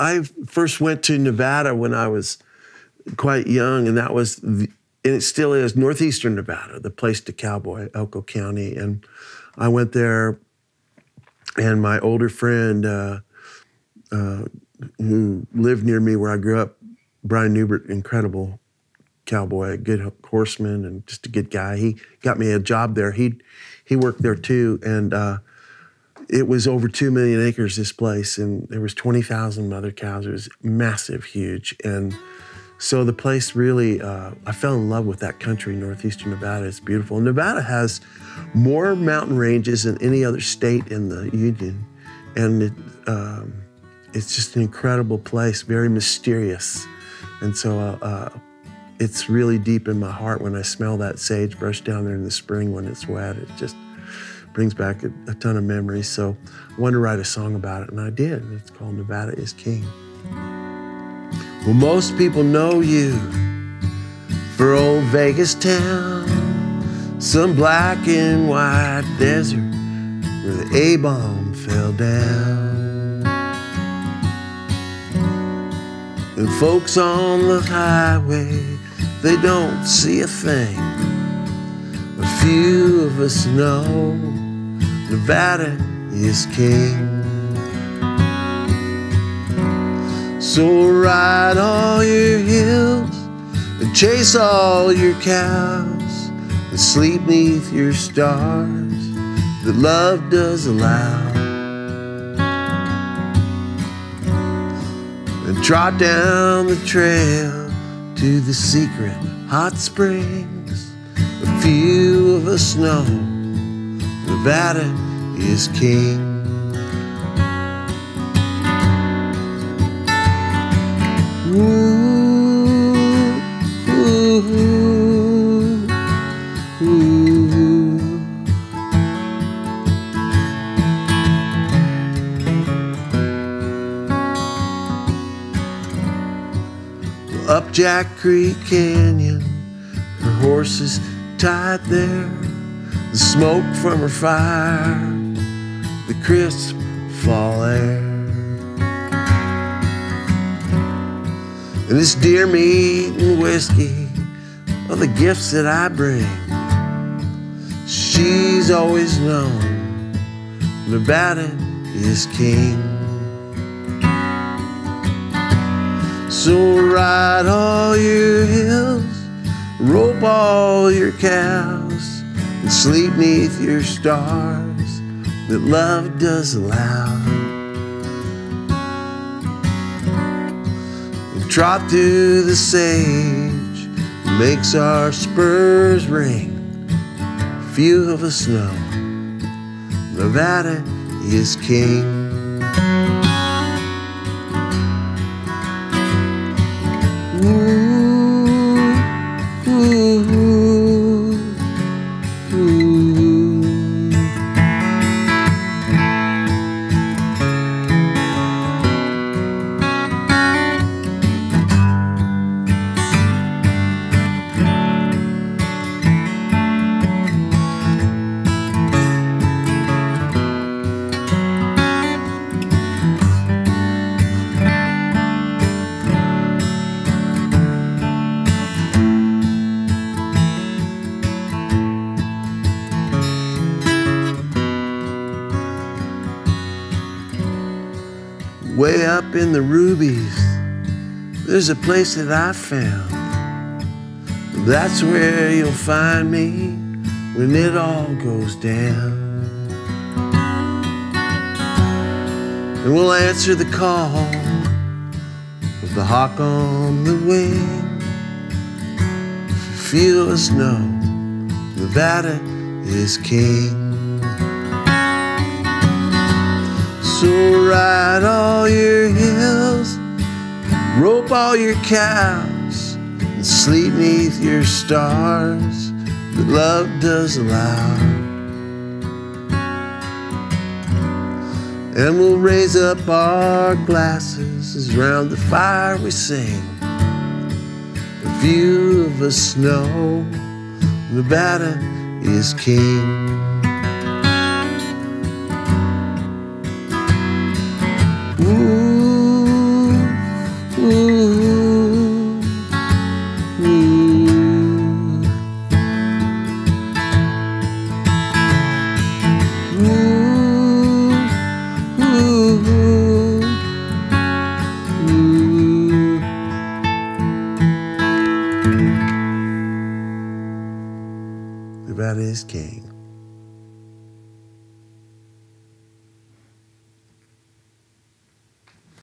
I first went to Nevada when I was quite young, and that was, and it still is, northeastern Nevada, the place to cowboy, Elko County. And I went there, and my older friend who lived near me where I grew up, Brian Newbert, incredible cowboy, a good horseman and just a good guy. He got me a job there. He worked there too, and it was over 2 million acres, this place, and there was 20,000 mother cows. It was massive, huge. And so the place really, I fell in love with that country, northeastern Nevada. It's beautiful. Nevada has more mountain ranges than any other state in the Union. And it's just an incredible place, very mysterious. And so it's really deep in my heart when I smell that sagebrush down there in the spring when it's wet. It just brings back a ton of memories. So I wanted to write a song about it, and I did. It's called Nevada is King. Well, most people know you for old Vegas town, some black and white desert where the A-bomb fell down. And folks on the highway, they don't see a thing. A few of us know Nevada is king. So ride all your hills and chase all your cows and sleep neath your stars that love does allow. And trot down the trail to the secret hot springs. A few of us know Nevada is king. Ooh, ooh, ooh. Well, up Jack Creek Canyon, her horses tied there, the smoke from her fire, the crisp fall air. And this deer meat and whiskey are the gifts that I bring. She's always known Nevada is king. So ride all your hills, rope all your cows, and sleep neath your stars that love does allow. And trot through the sage that makes our spurs ring. Few of us know Nevada is king. Way up in the Rubies, there's a place that I found. That's where you'll find me when it all goes down. And we'll answer the call of the hawk on the wing. Few of us know Nevada is king. So ride all your hills, rope all your cows, and sleep neath your stars that love does allow. And we'll raise up our glasses as round the fire we sing. A few of us know Nevada is king. Ooh, Nevada is King.